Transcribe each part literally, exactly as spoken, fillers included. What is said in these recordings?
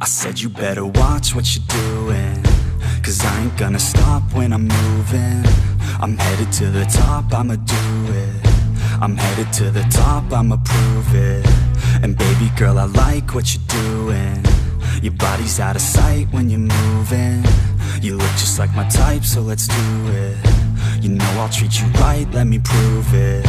I said you better watch what you're doing, cause I ain't gonna stop when I'm moving. I'm headed to the top, I'ma do it. I'm headed to the top, I'ma prove it. And baby girl, I like what you're doing. Your body's out of sight when you're moving. You look just like my type, so let's do it. You know I'll treat you right, let me prove it.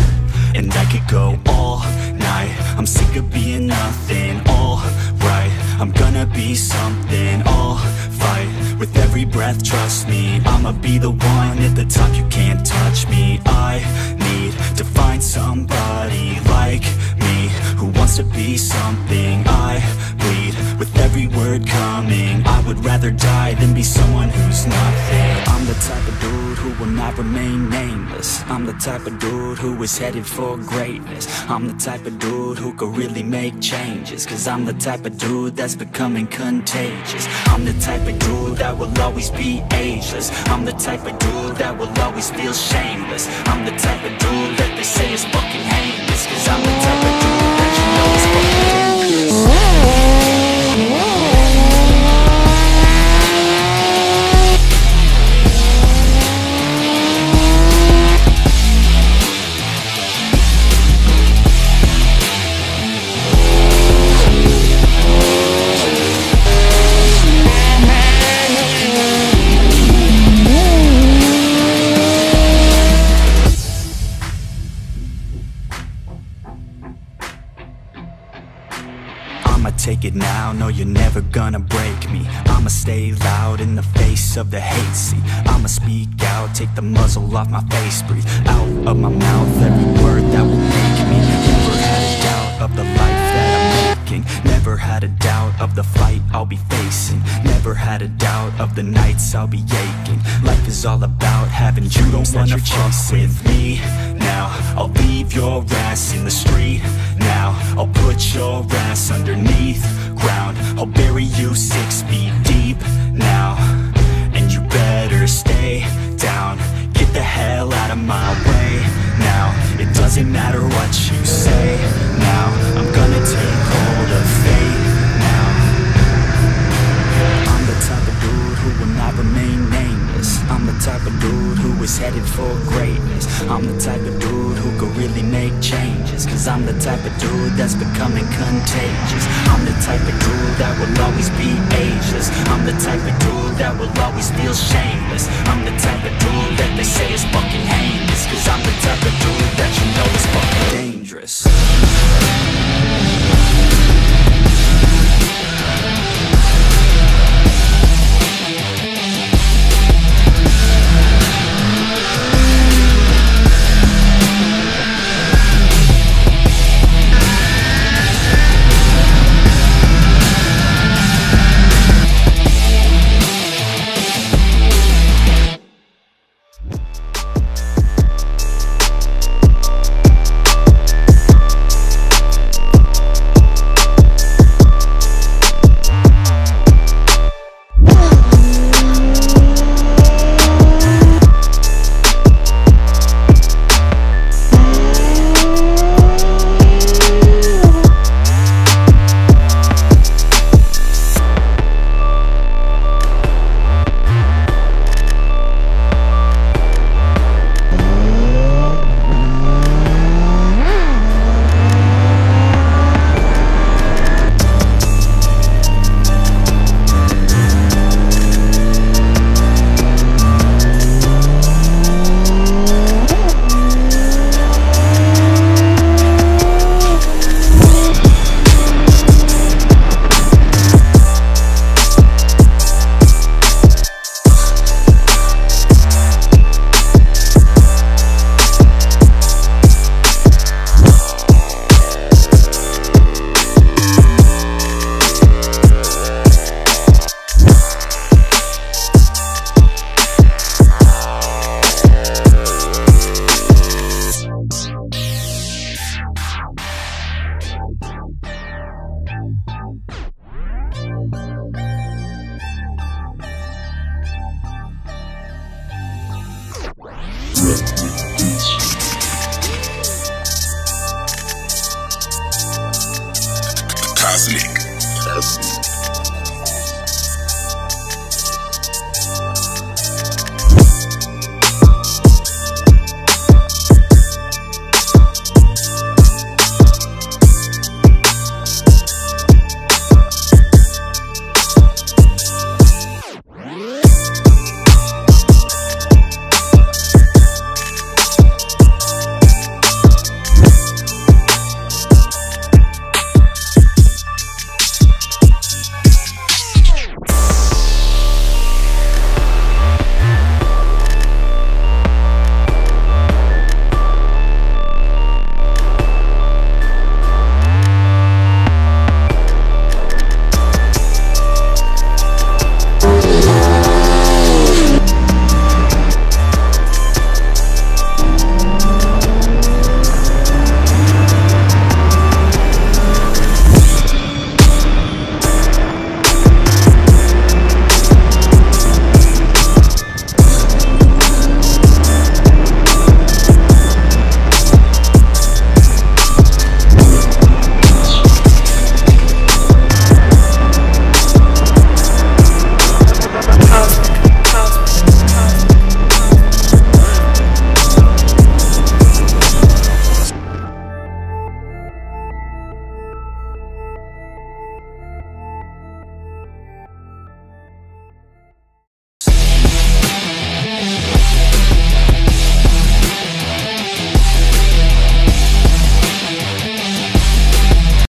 And I could go all night, I'm sick of being nothing. Alright, I'm gonna be something. I'll fight with every breath, trust me. I'ma be the one at the top, you can't touch me. I need to find somebody like me, who wants to be something. I bleed with every word coming. I would rather die than be someone who's nothing. I'm the type of dude who will not remain nameless. I'm the type of dude who is headed for greatness. I'm the type of dude who could really make changes, cause I'm the type of dude that's becoming contagious. I'm the type of dude that will always be ageless. I'm the type of dude that will always feel shameless. I'm the type of dude that they say is fucking heinous, cause I'm the type of dude that you know is fucking dangerous. Take it now, no, you're never gonna break me. I'ma stay loud in the face of the hate. See, I'ma speak out, take the muzzle off my face. Breathe out of my mouth every word that will make me. Never had a doubt of the life that I'm making. Never had a doubt of the fight I'll be facing. Never had a doubt of the nights I'll be aching. Life is all about having dreams that you're chasing. With me now, I'll leave your ass in the street. Now, I'll put your ass underneath ground. I'll bury you six feet deep now. And you better stay down. Get the hell out of my way now. It doesn't matter what you say now. I'm gonna take hold of fate now. I'm the type of dude who will not remain nameless. I'm the type of dude who is headed for greatness. I'm the type of dude who could really make changes, cause I'm the type of dude that's becoming contagious. I'm the type of dude that will always be ageless. I'm the type of dude that will always feel shameless. I'm the type of dude that they say is fucking heinous, cause I'm the type of